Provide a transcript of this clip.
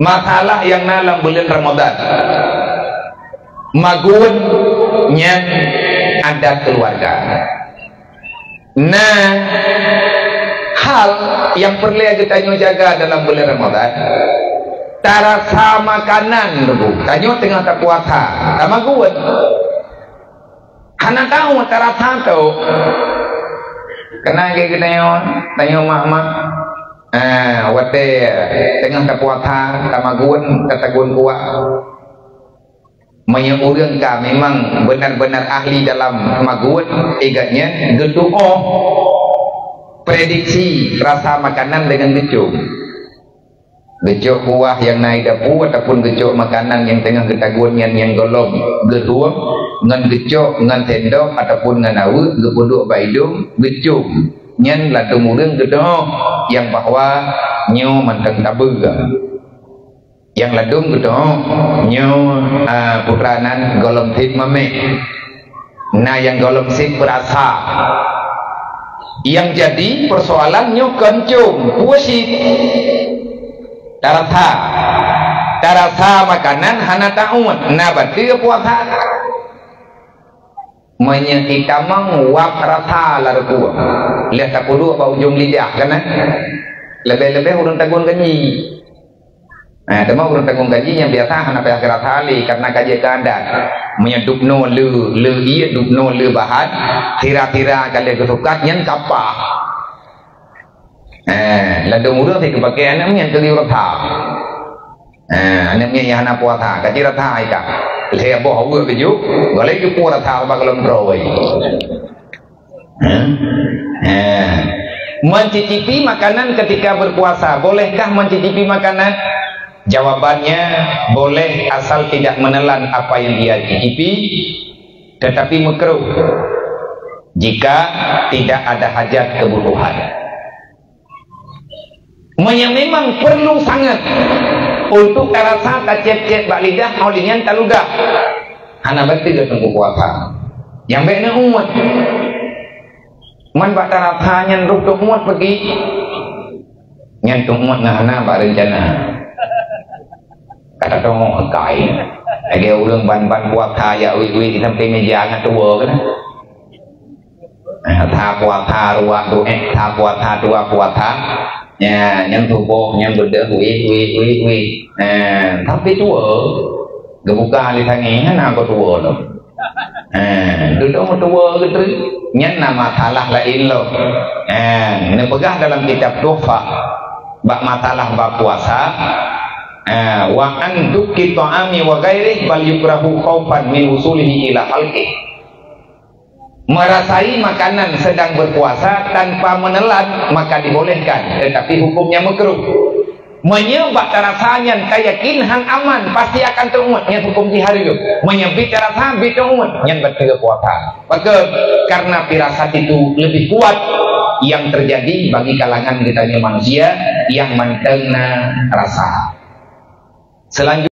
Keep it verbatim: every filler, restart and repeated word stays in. makalah yang nalang bulan Ramadan maguwednya ada keluarga. Nah, hal yang perlu kita jaga dalam bulan Ramadan tarasa makanan dulu. Tanyo tengah tak puasa, sama guwed. Karena tahu tarasa tahu. Kena kita yon, tanyo mak-mak. Ah, wate tengah tak puasa, sama guwed, kata guwed kuat. Menyeorang ka memang benar-benar ahli dalam maguwed, igatnya gedung oh prediksi rasa makanan dengan gecuk. Gecuk kuah yang naik dapur ataupun gecuk makanan yang tengah getaguan yang yang golong geduang ngan gecuk ngan sendok ataupun ngan awe gepuduk baidung gecuk nyan ladung mureng gedoh yang bahwa nyu manteng tabe yang ladung gedoh nyu uh, putranan golong sit mamek. Nah yang golong sit berasa yang jadi persoalan nyu kencung puasit tarasa tarasa makanan hana ta'un na batir puasa menyeki tamang wak rasa larku lihat tak perlu apa ujung lidah kan lebih-lebih urung tanggung gaji. Nah teman urung tanggung gaji yang biasa hana payah kerasa ali karena kaji keadaan menyedup no le le iya dup no le bahan tira-tira kali kesukat yang kapah. Eh, lalu mudah sih kebagian anaknya yang keliru rata. Eh, anaknya yang anak puasa, kaji rata aja. Lihat boh awal keju, kalau itu puasa rata apa kalau meroi. Eh, mencicipi makanan ketika berpuasa, bolehkah mencicipi makanan? Jawabannya boleh asal tidak menelan apa yang dia cicipi, tetapi makruh jika tidak ada hajat kebutuhan. Yang memang perlu sangat untuk terasa kacet-cet bak lidah olehnya taludah anak bakti dia tunggu puasa yang baiknya umat man bak terasa nyenruk tu umat pergi nyentuk umat ngana bak rencana kata tu kai lagi orang ban-ban puasa ya ui-ui sampai meja ngat tua kan tha puasa ruak tu eh tha puasa dua puasa ya yang tubuh yang berdeh wi wi wi wi eh tapi tua gebuka di tangi hana apa tua tu eh duduk tua gitu nyen nama masalah lain lo eh ne pegah dalam kitab Tuhfah bab masalah bab puasa eh wa an tukki ta'ami wa ghairihi bal yukrahu khaufan min usulihi ila halqi merasai makanan sedang berpuasa tanpa menelan maka dibolehkan tetapi hukumnya makruh menyebab terasanya kayakin hang aman pasti akan terumat yang hukum diharu menyebab terasa bitumat yang bertiga puasa maka karena firasat itu lebih kuat yang terjadi bagi kalangan kita manusia yang mantengna rasa selanjutnya.